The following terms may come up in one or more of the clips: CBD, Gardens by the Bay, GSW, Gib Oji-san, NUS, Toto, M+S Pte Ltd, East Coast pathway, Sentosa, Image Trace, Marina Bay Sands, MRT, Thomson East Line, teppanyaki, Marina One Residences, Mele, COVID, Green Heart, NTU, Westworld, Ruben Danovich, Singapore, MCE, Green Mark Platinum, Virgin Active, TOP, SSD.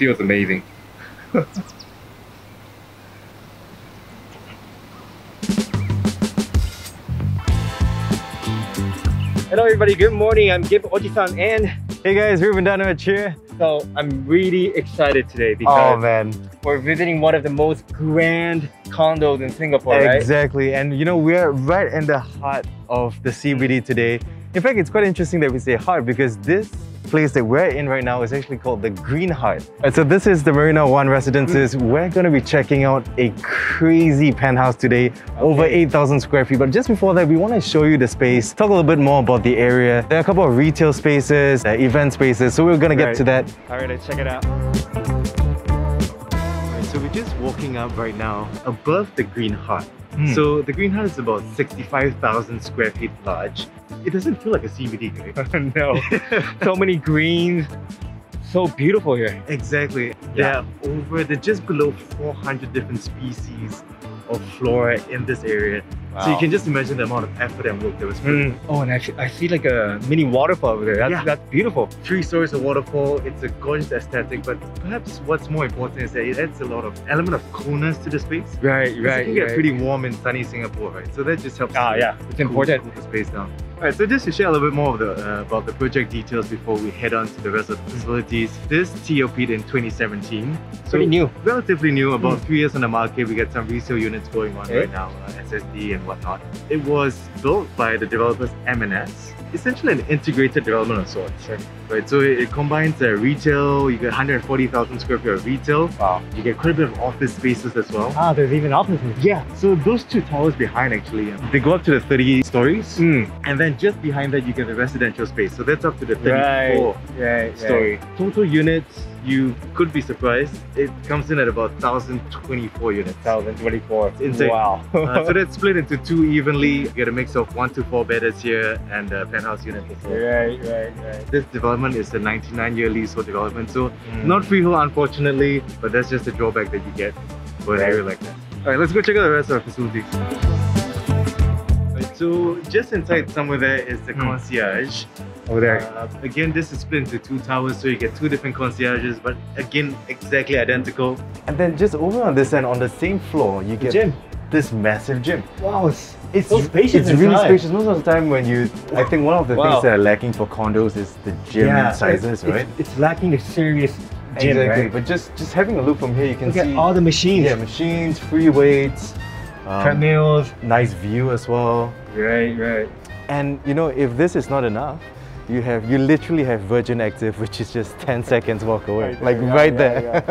feels amazing. Hello everybody, good morning. I'm Gib Oji-san and hey guys, Ruben Danovich here. So I'm really excited today because we're visiting one of the most grand condos in Singapore, right? Exactly, and you know, we're right in the heart of the CBD today. In fact, it's quite interesting that we say heart because this place that we're in right now is actually called the Green Heart. And so this is the Marina One Residences. We're going to be checking out a crazy penthouse today, over 8,000 square feet. But just before that, we want to show you the space, talk a little bit more about the area. There are a couple of retail spaces, event spaces, so we're going to get to that. All right, let's check it out. So we're just walking up right now above the Green Heart. So the Green Heart is about 65,000 square feet large. It doesn't feel like a CBD, right? No. So many greens. So beautiful here. Exactly. Yeah. They're just below 400 different species of flora in this area. Wow. So you can just imagine the amount of effort and work that was put in. Oh, and actually, I see like a mini waterfall over there. That's beautiful. 3 stories of waterfall. It's a gorgeous aesthetic, but perhaps what's more important is that it adds a lot of element of coolness to the space. Right. It can get pretty warm in sunny Singapore, right? So that just helps. It's important. Cool the space down. All right, so just to share a little bit more of the, about the project details before we head on to the rest of the facilities. This TOP'd in 2017. So pretty new. Relatively new, about 3 years on the market. We got some resale units going on right now, SSD and whatnot. It was built by the developers M&S, essentially an integrated development of sorts. Right, so it combines retail. You get 140,000 square feet of retail. Wow. You get quite a bit of office spaces as well. Ah, there's even offices. Yeah. So those two towers behind actually, they go up to the 30 stories, and then just behind that you get the residential space. So that's up to the 34th story. Total units. You could be surprised. It comes in at about 1,024 units. 1,024. It's insane. Wow. So that's split into two evenly. You get a mix of 1 to 4 bedders here and a penthouse unit as well. Right. This development is a 99-year leasehold development. So not freehold, unfortunately, but that's just the drawback that you get for an area like that. All right, let's go check out the rest of the facilities. Right, so just inside somewhere there is the concierge. Over there. Again, this is split into 2 towers, so you get 2 different concierges, but again, exactly identical. And then just over on this end, on the same floor, you get this massive gym. Wow, it's so spacious. It's really spacious. Most of the time when you, I think one of the things that are lacking for condos is the gym sizes, right? It's lacking a serious gym, right? But just having a look from here, you can see all the machines. Yeah, machines, free weights, treadmills. Nice view as well. Right. And you know, if this is not enough, You literally have Virgin Active, which is just 10 seconds walk away, right there.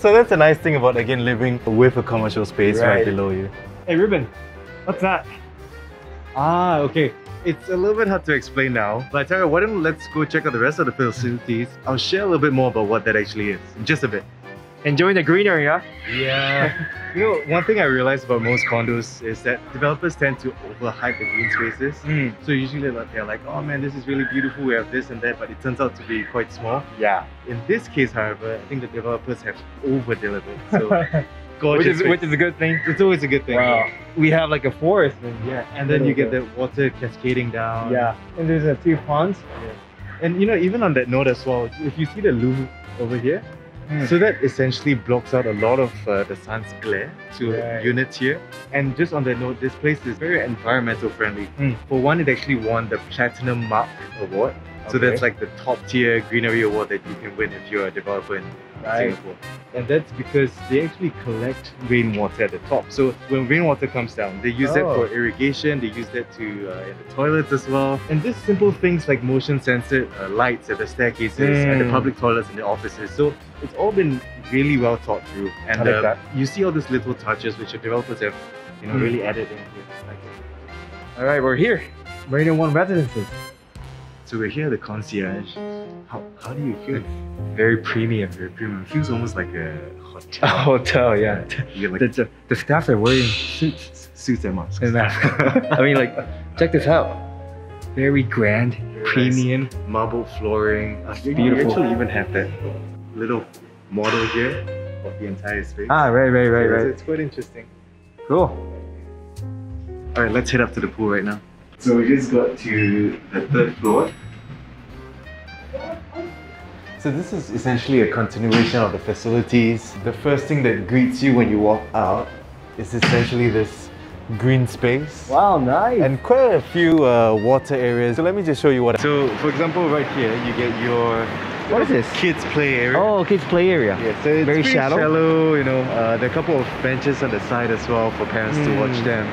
So that's a nice thing about, again, living with a commercial space right below you. Hey Ruben, what's that? Ah, okay. It's a little bit hard to explain now, but I tell you, why don't let's go check out the rest of the facilities. I'll share a little bit more about what that actually is, just a bit. Enjoying the greenery, huh? Yeah. You know, one thing I realized about most condos is that developers tend to overhype the green spaces. So usually they're like, oh man, this is really beautiful, we have this and that, but it turns out to be quite small. Yeah. In this case, however, I think the developers have over-delivered. So gorgeous. Which is a good thing. It's always a good thing. Wow. We have like a forest. And then you get the water cascading down. Yeah. And there's a few ponds. Yeah. And you know, even on that note as well, if you see the loom over here, so that essentially blocks out a lot of the sun's glare to units here. And just on that note, this place is very environmental friendly. For one, it actually won the Platinum Mark Award. So that's like the top tier greenery award that you can win if you're a developer in Singapore. And that's because they actually collect rainwater at the top. So when rainwater comes down, they use that for irrigation, they use that to in the toilets as well. And just simple things like motion sensor lights at the staircases and the public toilets in the offices. So it's all been really well thought through. And like you see all these little touches which the developers have really added in here. All right, we're here. Marina One Residences. So we're here at the concierge. How do you feel? Very premium, very premium. It feels almost like a hotel. A hotel, yeah. Like, the staff are wearing suits and masks. And I mean, like, check this out. Very grand, very premium. Nice. Marble flooring. That's beautiful. You actually even have that little model here of the entire space. Ah, right. It's quite interesting. Cool. All right, let's head up to the pool right now. So we just got to the 3rd floor. So this is essentially a continuation of the facilities. The first thing that greets you when you walk out is essentially this green space. Wow, nice! And quite a few water areas. So let me just show you what. So for example, right here you get your what is this? Kids play area. Oh, kids play area. Yeah, so it's very shallow, you know. There are a couple of benches on the side as well for parents to watch them.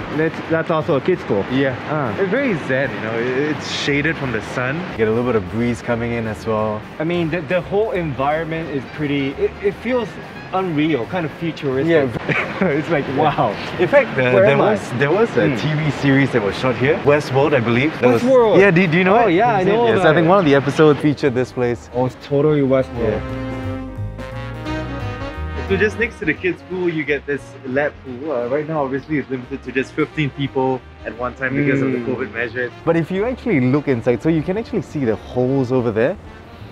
That's also a kids school. Yeah. It's very zen, you know. It's shaded from the sun. You get a little bit of breeze coming in as well. I mean, the whole environment is pretty. It feels unreal, kind of futuristic. Yeah. It's like, wow. In fact, there was a TV series that was shot here. Westworld, I believe. Westworld? Yeah, do you know it? Oh, yeah, I know. Yes, I think one of the episodes featured this place. Oh, it's totally Westworld. Yeah. So just next to the kids' pool, you get this lap pool. Right now, obviously, it's limited to just 15 people at one time because of the COVID measures. But if you actually look inside, so you can actually see the holes over there.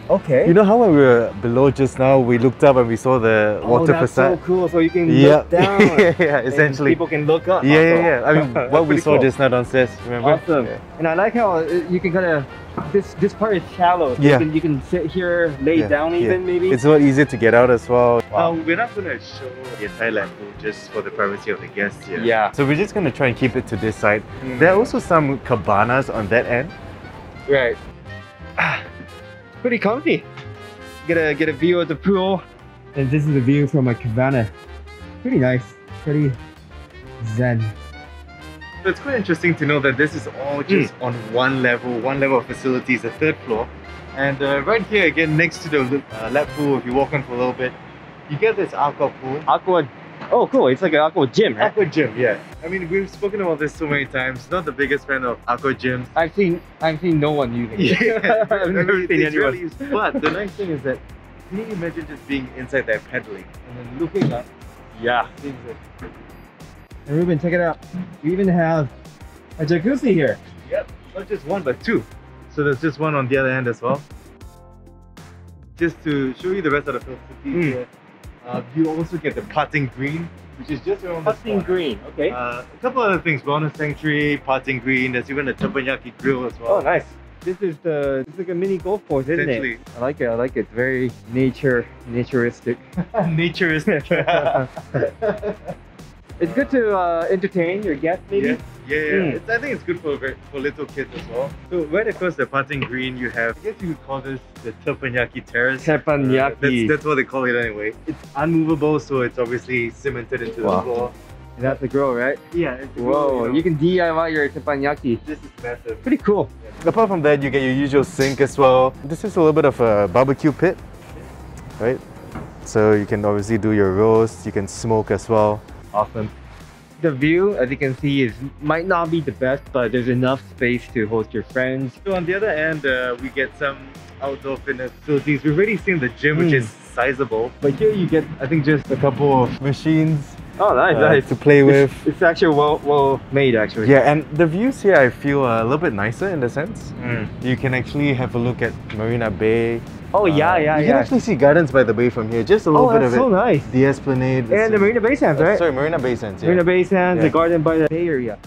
Okay. You know how when we were below just now, we looked up and we saw the water facade? Oh, that's so cool. So you can look down. Yeah, essentially. And people can look up. Yeah. I mean, what we saw just now downstairs, remember? Awesome. Yeah. And I like how you can kind of, this part is shallow. So you can sit here, lay down even maybe. It's a lot easier to get out as well. Wow. We're not going to show the entire land pool just for the privacy of the guests here. Yeah. So we're just going to try and keep it to this side. There are also some cabanas on that end. Right. Pretty comfy. Get a view of the pool, and this is the view from my cabana. Pretty nice, pretty zen. So it's quite interesting to know that this is all just on one level of facilities, the third floor. And right here again, next to the lap pool, if you walk on for a little bit, you get this aqua pool. Aqua. Oh, cool. It's like an aqua gym, right? Aqua gym, yeah. I mean, we've spoken about this so many times. Not the biggest fan of aqua gyms. I've seen no one using it. Yeah, I've never seen anyone. Really, but the nice thing is that, can you imagine just being inside there pedaling and then looking up? Yeah. And Ruben, check it out. We even have a jacuzzi here. Yep. Not just one, but two. So there's just one on the other end as well. Just to show you the rest of the facilities here. You also get the putting green, which is just around the spot. Okay. A couple other things: wellness sanctuary, putting green. There's even a teppanyaki grill as well. Oh, nice. This is it's like a mini golf course, isn't it? I like it. I like it. Very naturistic. Naturistic. It's good to entertain your guests, maybe. Yeah. I think it's good for little kids as well. So right across the putting green, you have, I guess you could call this the teppanyaki terrace. Teppanyaki. That's what they call it anyway. It's unmovable, so it's obviously cemented into the floor. And that's the grill, right? Yeah. It's the grill, you know. You can DIY your teppanyaki. This is massive. Pretty cool. Yeah. Apart from that, you get your usual sink as well. This is a little bit of a barbecue pit, right? So you can obviously do your roast. You can smoke as well. Awesome. The view, as you can see, might not be the best, but there's enough space to host your friends. So on the other end, we get some outdoor fitness facilities. We've already seen the gym, which is sizable. But here you get, I think, just a couple of machines. Oh, nice. To play with. It's actually well made, actually. Yeah, and the views here, I feel, are a little bit nicer in the sense. You can actually have a look at Marina Bay. Oh, yeah. You can actually see Gardens by the Bay from here, just a little bit of it. Oh, that's so nice. The Esplanade. And the Marina Bay Sands, right? Sorry, Marina Bay Sands, yeah. Marina Bay Sands, the Garden by the Bay area.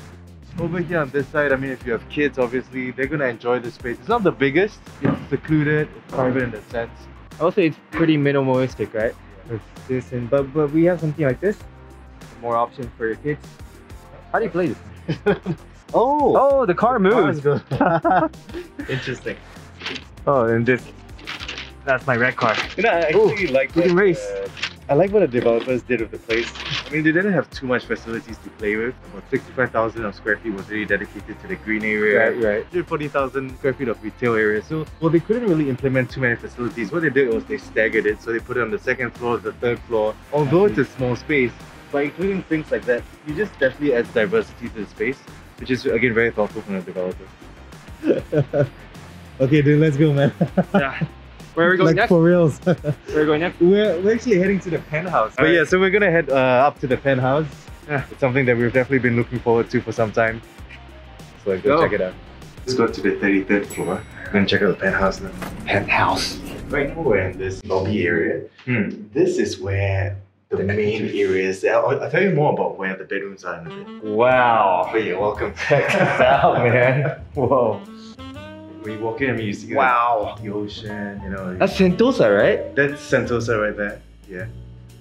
Over here on this side, I mean, if you have kids, obviously, they're going to enjoy this space. It's not the biggest, it's secluded, it's private in that sense. Also, it's pretty minimalistic, right? Yeah. It's this and, but we have something like this. More options for your kids. How do you play this? Oh, the car moves. Interesting. Oh, and this. That's my red car. You know, I actually like what the developers did with the place. I mean, they didn't have too much facilities to play with. About 65,000 square feet was really dedicated to the green area. Right. 140,000 square feet of retail area. So, well, they couldn't really implement too many facilities. What they did was they staggered it. So they put it on the second floor, the third floor. Although it's a small space, by including things like that, you just definitely add diversity to the space, which is, again, very thoughtful from the developers. Okay, dude, let's go, man. Yeah. Where are we going next? For reals. Where are we going next? We're actually heading to the penthouse. But yeah, so we're going to head up to the penthouse. Yeah. It's something that we've definitely been looking forward to for some time. So let's go check it out. Let's go to the 33rd floor. We're going to check out the penthouse now. Penthouse. Right now we're in this lobby area. This is where the main areas. I'll tell you more about where the bedrooms are in a bit. Wow. But yeah, welcome. Check this out, man. Whoa. When you walk in, I mean, you see like, the ocean, you know. That's Sentosa, right? That's Sentosa right there, yeah.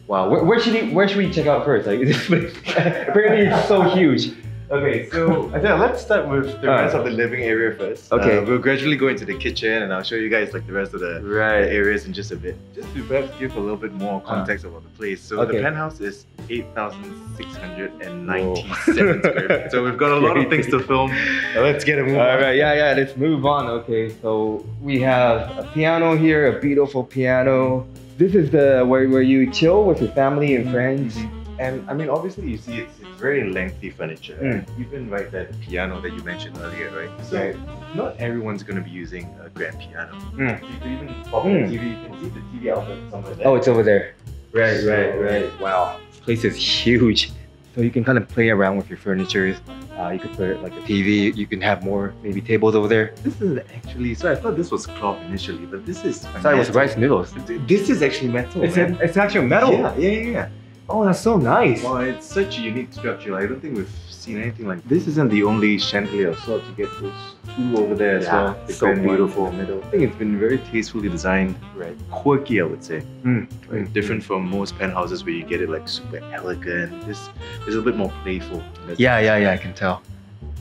Wow, where should we check out first? Like, this place, apparently it's so huge. Okay, so I think let's start with the rest of the living area first. Okay. We'll gradually go into the kitchen and I'll show you guys like the rest of the areas in just a bit. Just to perhaps give a little bit more context about the place. So the penthouse is 8,697 square feet. So we've got a lot of things to film. Let's get a move on. All right, yeah, let's move on. Okay, so we have a piano here, a beautiful piano. This is the where you chill with your family and friends. Mm-hmm. And I mean, obviously, you see it's very lengthy furniture, even right, that piano that you mentioned earlier, right? So not everyone's going to be using a grand piano. You can even pop the TV, you can see the TV outlet somewhere there. Oh, it's over there. Right, so, right. Wow, this place is huge. So you can kind of play around with your furniture. You could put like a TV, you can have more maybe tables over there. This is actually, so I thought this was cloth initially, but this is... So it was rice noodles. This is actually metal. It's actually metal? Yeah. Oh, that's so nice! Well, it's such a unique structure. I don't think we've seen anything like this. This isn't the only chandelier of sorts. You get those two over there as well. It's so beautiful. In the middle. I think it's been very tastefully designed. Right. Quirky, I would say. Right. Different from most penthouses where you get it like super elegant. This is a bit more playful. Yeah, I can tell.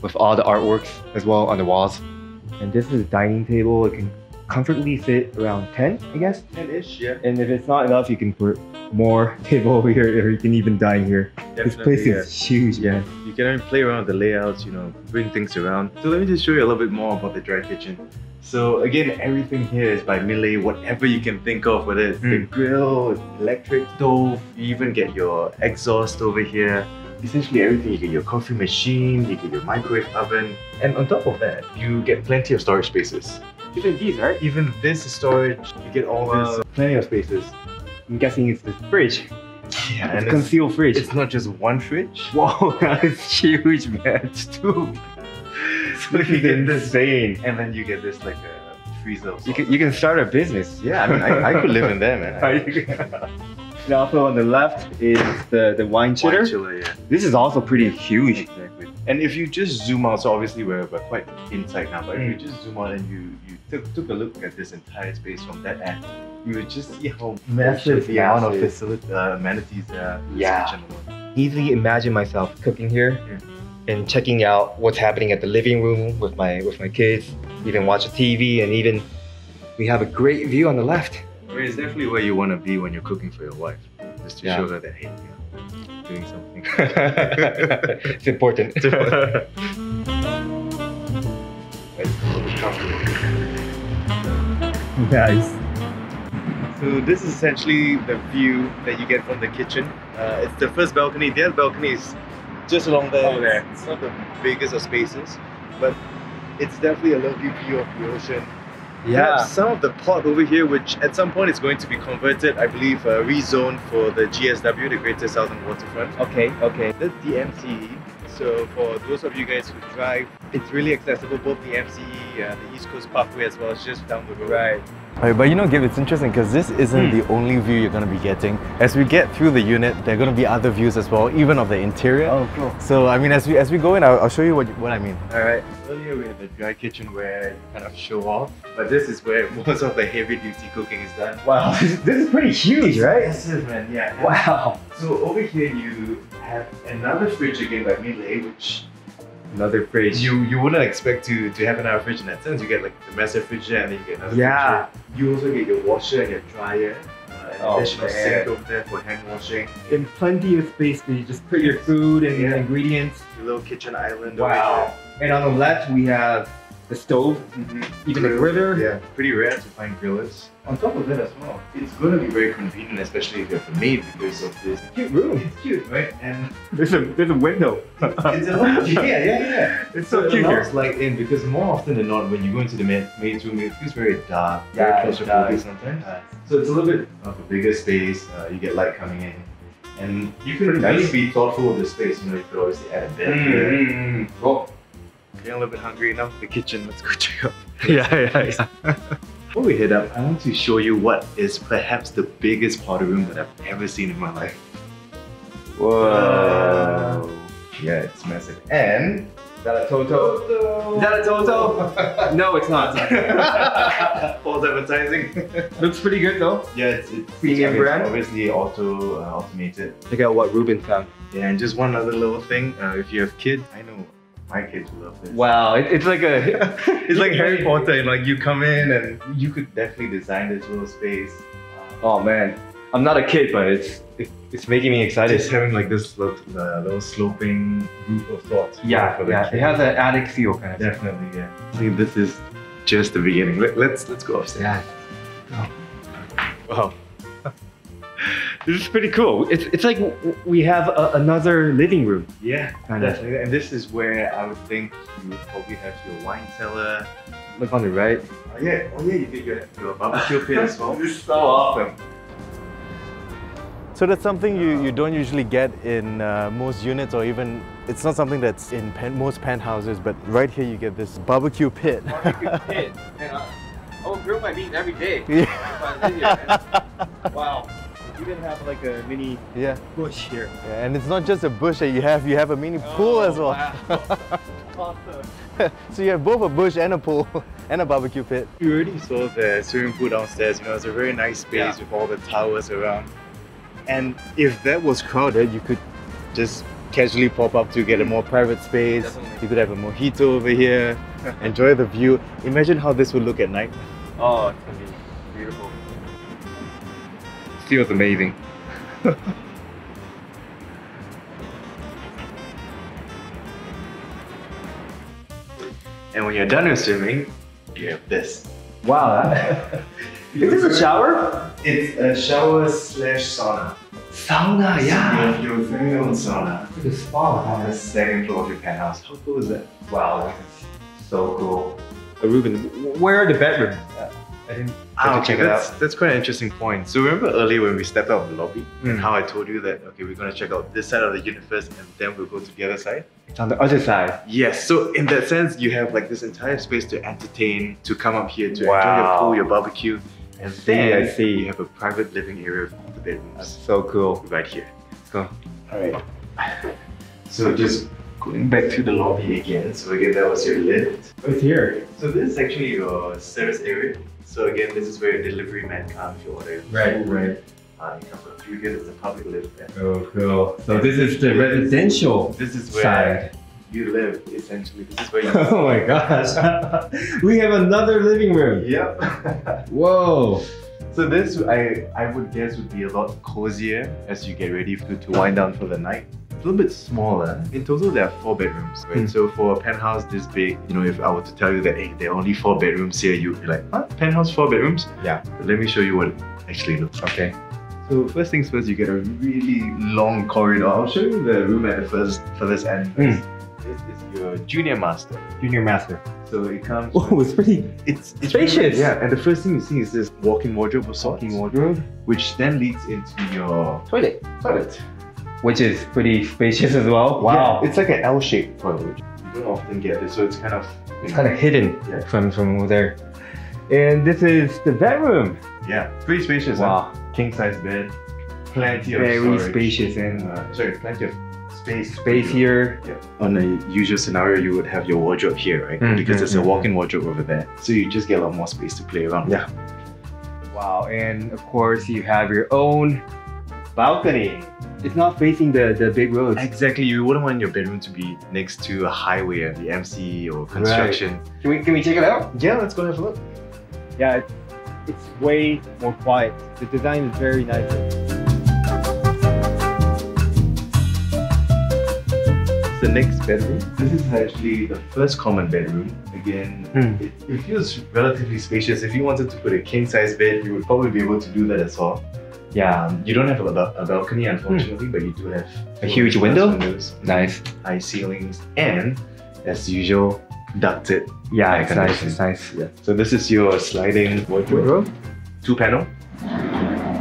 With all the artworks as well on the walls. And this is a dining table. It can comfortably fit around 10, I guess. 10-ish, yeah. And if it's not enough, you can put more table over here, or you can even dine here. Definitely, this place is huge, man. You can even play around with the layouts, you know, bring things around. So let me just show you a little bit more about the dry kitchen. So again, everything here is by Mele, whatever you can think of, whether it's the grill, electric stove, you even get your exhaust over here. Essentially everything, you get your coffee machine, you get your microwave oven, and on top of that, you get plenty of storage spaces. Even these, right? Even this storage, you get all this, plenty of spaces. I'm guessing it's the fridge. Yeah, and it's concealed fridge. It's not just one fridge. Whoa, that's huge, man. It's two. So you get insane. And then you get this like a freezer. You can start a business. Yeah, I mean, I could live in there, man. And also on the left is the wine chiller. Wine chiller, yeah. This is also pretty huge. Exactly. And if you just zoom out, so obviously we're quite inside now, but if you just zoom out and you took a look at this entire space from that end, you would just see how massive the amount of amenities there are. Yeah. Easily imagine myself cooking here and checking out what's happening at the living room with my kids, even watch the TV, and even we have a great view on the left. I mean, it's definitely where you want to be when you're cooking for your wife, just to show her that, hey, you're doing something. It's important. It's important. Nice. So this is essentially the view that you get from the kitchen. It's the first balcony. The other balcony is just along there. Oh, there. It's not the biggest of spaces, but it's definitely a lovely view of the ocean. Yeah. Some of the plot over here, which at some point is going to be converted, I believe, rezoned for the GSW, the Greater Southern Waterfront. Okay. That's the MCE. So for those of you guys who drive, it's really accessible, both the MCE, the East Coast pathway, as well as just down the road. Right. Alright, but you know, Gib, it's interesting because this isn't the only view you're going to be getting. As we get through the unit, there are going to be other views as well, even of the interior. Oh, cool. So, I mean, as we go in, I'll show you what I mean. Alright, earlier we had the dry kitchen where you kind of show off, but this is where most of the heavy-duty cooking is done. Wow, this is pretty huge, right? Yes, man, yeah. Wow. So, over here you have another fridge again by Mele, which... Another fridge. You wouldn't expect to have another fridge in that sense. You get like the massive fridge there, and then you get another fridge there. You also get your washer and your dryer. Additional sink over there for hand washing. And plenty of space where you just put your food and your ingredients. Your little kitchen island over there. And on the left we have the stove, even the griller. Yeah, pretty rare to find grillers. On top of that as well, it's going to be very convenient, especially if you have a maid, because of this cute room. It's cute, right? And there's a window. It's a lot. Yeah. It's so cute here. It's light in, because more often than not, when you go into the maid's room, it feels very dark, very claustrophobic sometimes. So it's a little bit of a bigger space. You get light coming in. And you can really be thoughtful of the space. You know, you could obviously add a bed here. Oh. Getting a little bit hungry now. The kitchen, let's go check out. Yeah. Before we head up, I want to show you what is perhaps the biggest party room that I've ever seen in my life. Whoa! Yeah, it's massive. And Is that a Toto? Is that a Toto? No, it's not. False advertising. Looks pretty good though. Yeah, it's premium brand. Obviously automated. Check out what Ruben found. Yeah, and just one other little thing. If you have kids, I know my kids love this. Wow, it's like a it's like Harry Potter. And like you come in and you could definitely design this little space. Oh man, I'm not a kid, but it's making me excited. Just having like this little sloping group of thoughts. Yeah, for the kids. It has an attic feel kind of. Definitely, thing. Yeah. I think this is just the beginning. Let's go upstairs. Yeah. Wow. This is pretty cool. It's like we have another living room. Yeah, definitely. And this is where I would think you would probably have your wine cellar. Look on the right. Yeah. Oh yeah, you did your barbecue pit as well. This is so awesome. So that's something you don't usually get in most units, or even it's not something that's in most penthouses. But right here you get this barbecue pit. Barbecue pit. And I will grill my meat every day. Yeah. Wow. You even have like a mini bush here. Yeah, and it's not just a bush that you have a mini pool as well. Wow. Awesome. So you have both a bush and a pool and a barbecue pit. We already saw the swimming pool downstairs, you know, it's a very nice space with all the towers around. And if that was crowded, you could just casually pop up to get a more private space. Definitely. You could have a mojito over here, enjoy the view. Imagine how this would look at night. Oh, it's going to be beautiful. Feels amazing. And when you're done with swimming, you have this. Wow. Is this a shower? It's a shower slash sauna. Sauna, yeah. So your very own sauna. It's a spa on the second floor of your penthouse. How cool is that? Wow, that's so cool. Ruben, where are the bedrooms? I didn't check it out. That's quite an interesting point. So remember earlier when we stepped out of the lobby and how I told you that, okay, we're going to check out this side of the unit first and then we'll go to the other side? It's on the other side. Yes. So in that sense, you have like this entire space to entertain, to come up here, to enjoy your pool, your barbecue. And then you have a private living area for the bedrooms. That's so cool. Right here. Let's go. All right. So just going back to the lobby again. So again, that was your lift. Right here. So this is actually your service area. So again, this is where a delivery man comes if you order. Right, right. He comes up through here, there's a public lift there. Oh, cool. So and this is the residential side. This is where you live, essentially. This is where you live. Oh my gosh. We have another living room. Yep. Whoa. So this, I would guess, would be a lot cozier as you get ready to wind down for the night. A little bit smaller. In total, there are 4 bedrooms, right? So for a penthouse this big, you know, if I were to tell you that, hey, there are only 4 bedrooms here, you'd be like, what? Penthouse 4 bedrooms? Yeah. But let me show you what it actually looks like. Okay. So first things first, you get a really long corridor. I'll show you the room at the furthest end. This is your junior master. Junior master. So it comes. Oh, it's pretty. It's spacious. Really, yeah, and the first thing you see is this walk-in wardrobe of sorts. Walk-in wardrobe, which then leads into your toilet. Which is pretty spacious as well. Wow. Yeah, it's like an L-shaped toilet. You don't often get this, so it's kind of... It's kind of hidden from over there. And this is the bedroom. Yeah, pretty spacious. Wow. Huh? King-size bed, plenty of storage. Very spacious and... plenty of space. Space here. Yeah. On a usual scenario, you would have your wardrobe here, right? Because there's a walk-in wardrobe over there. So you just get a lot more space to play around with. Wow, and of course you have your own balcony. It's not facing the big roads. Exactly, you wouldn't want your bedroom to be next to a highway or the MCE or construction. Right. Can we check it out? Yeah, let's go have a look. Yeah, it's way more quiet. The design is very nice. The next bedroom. This is actually the first common bedroom. Again, it feels relatively spacious. If you wanted to put a king-size bed, you would probably be able to do that as well. Yeah, you don't have a balcony, unfortunately, but you do have a huge windows, nice high ceilings, and as usual, ducted. Yeah, it's nice. It's nice. Yeah. So this is your sliding wardrobe, 2-panel.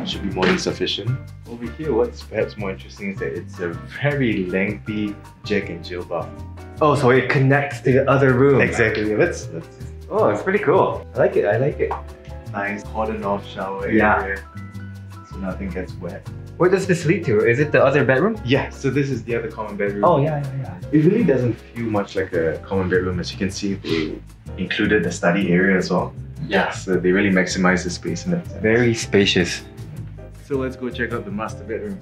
Should be more than sufficient. Over here, what's perhaps more interesting is that it's a very lengthy Jack and Jill bath. Oh, so it connects to the other room. Exactly. Yeah, it's pretty cool. I like it. Nice cordoned off shower area. so nothing gets wet. Where does this lead to? Is it the other bedroom? Yeah, so this is the other common bedroom. Oh, yeah. It really doesn't feel much like a common bedroom. As you can see, they included the study area as well. Yeah. So they really maximize the space in that sense. Very spacious. So let's go check out the master bedroom.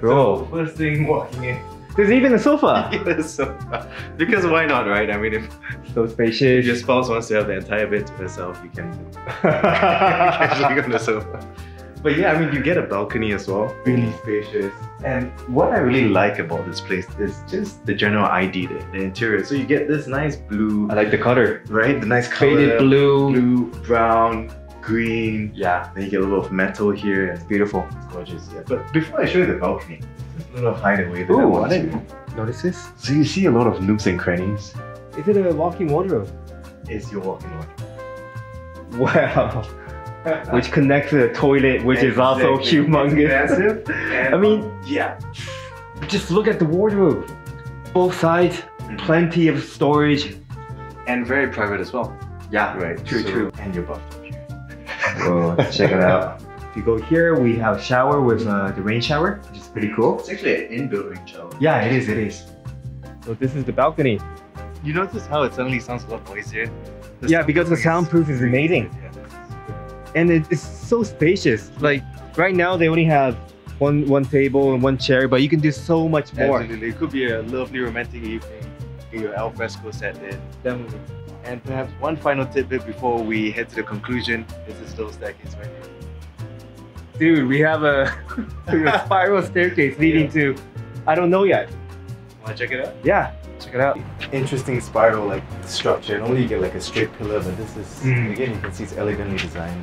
Cool. So first thing walking in. There's even a sofa. Even a sofa. Because why not, right? I mean, if so spacious. If your spouse wants to have the entire bed to herself, you can do. Actually on the sofa. But yeah, I mean, you get a balcony as well. Really spacious. And what I really like about this place is just the general ID, the interior. So you get this nice blue. I like the color. Right? The nice color. Faded blue. Blue, brown, green. Yeah. Then you get a little of metal here. It's beautiful. It's gorgeous. Yeah. But before I show you the balcony, a little hideaway that I didn't notice this. So you see a lot of nooks and crannies. Is it a walk-in wardrobe? It's your walk-in wardrobe. Wow. Which connects to the toilet, which is also humongous. Massive. I mean, yeah. Just look at the wardrobe. Both sides, plenty of storage. And very private as well. Yeah, right. True. And your bathroom. Whoa, check it out. If you go here, we have a shower with the rain shower, which is pretty cool. It's actually an inbuilt rain shower. Yeah, it is. So this is the balcony. You notice how it suddenly sounds a lot noisier? Yeah, because the soundproof is amazing. Yeah. And it's so spacious. Like right now, they only have one table and one chair, but you can do so much more. Absolutely. It could be a lovely romantic evening in your alfresco set there. Definitely. And perhaps one final tidbit before we head to the conclusion is the stove staircase right here. Dude, we have a spiral staircase leading to, I don't know yet. Wanna check it out? Yeah, check it out. Interesting spiral like structure. Normally you get like a straight pillar, but this is, again, you can see it's elegantly designed.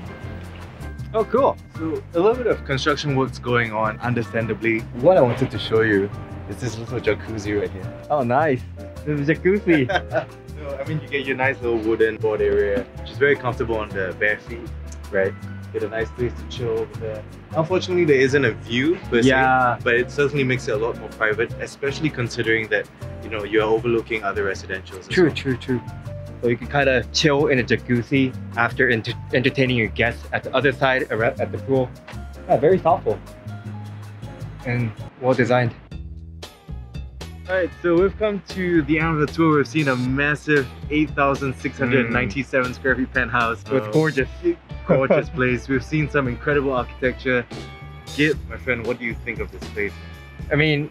Oh, cool. So a little bit of construction work's going on, understandably. What I wanted to show you is this little jacuzzi right here. Oh, nice. This is a jacuzzi. So, I mean, you get your nice little wooden board area, which is very comfortable on the bare feet, right? Get a nice place to chill over there. Unfortunately, there isn't a view per se, but it certainly makes it a lot more private, especially considering that, you know, you're overlooking other residentials. True. So you can kind of chill in a jacuzzi after entertaining your guests at the other side at the pool. Yeah, very thoughtful and well designed. Alright, so we've come to the end of the tour. We've seen a massive 8,697 square feet penthouse. So it's gorgeous. Gorgeous place. We've seen some incredible architecture. Gib, my friend, what do you think of this place? I mean,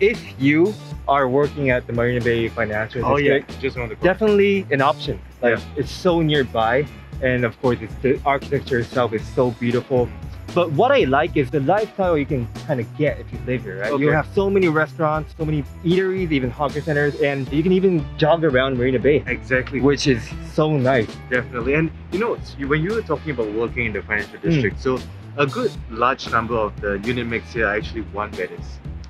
if you are working at the Marina Bay Financial District, definitely an option. Like it's so nearby, and of course, the architecture itself is so beautiful. But what I like is the lifestyle you can kind of get if you live here, right? You have so many restaurants, so many eateries, even hawker centers, and you can even jog around Marina Bay. Exactly. Which is so nice. Definitely. And you know, when you were talking about working in the financial district, so a good large number of the unit mix here are actually one-bedders.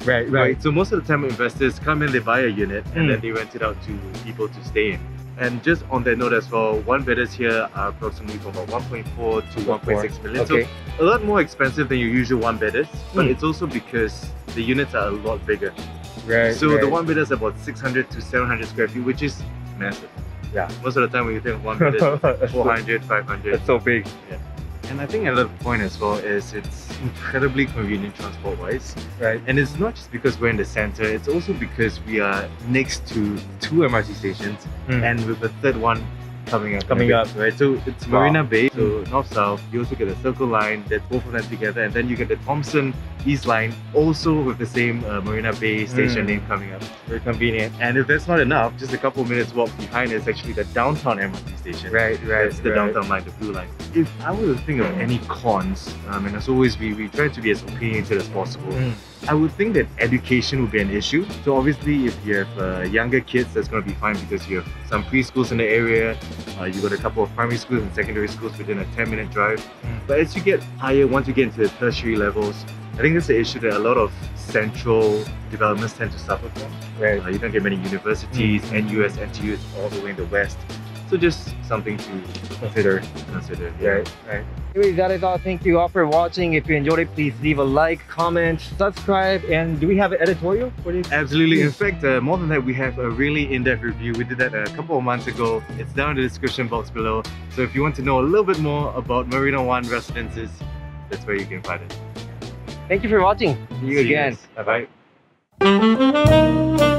Right. So most of the time investors come in, they buy a unit, and then they rent it out to people to stay in. And just on that note as well, one-bedders here are approximately from about 1.4 to 1.6 million. Okay. So a lot more expensive than your usual one-bedders, but it's also because the units are a lot bigger. So the one-bedders are about 600 to 700 square feet, which is massive. Yeah. Most of the time when you think of one-bedders, 400, 500. That's so big. Yeah. And I think another point as well is it's incredibly convenient transport-wise. Right. And it's not just because we're in the center, it's also because we are next to two MRT stations and with a third one coming up, right? So it's Marina Bay, so north-south, you also get a Circle Line, that's both of them together, and then you get the Thomson East Line, also with the same Marina Bay station name coming up. Very convenient. And if that's not enough, just a couple of minutes walk behind is actually the downtown MRT station. Right. It's the downtown line, the blue line. If I were to think of any cons, and as always, we try to be as opinionated as possible, I would think that education would be an issue. So obviously, if you have younger kids, that's going to be fine because you have some preschools in the area. You got a couple of primary schools and secondary schools within a 10-minute drive. But as you get higher, once you get into the tertiary levels, I think that's the issue that a lot of central developments tend to suffer from. You don't get many universities, NUS, NTUs all the way in the west. So just something to consider. Right. Anyways, that is all. Thank you all for watching. If you enjoyed it, please leave a like, comment, subscribe, and do we have an editorial for this? Absolutely. In fact, more than that, we have a really in-depth review. We did that a couple of months ago. It's down in the description box below. So if you want to know a little bit more about Marina One Residences, that's where you can find it. Thank you for watching. See you again. Bye bye.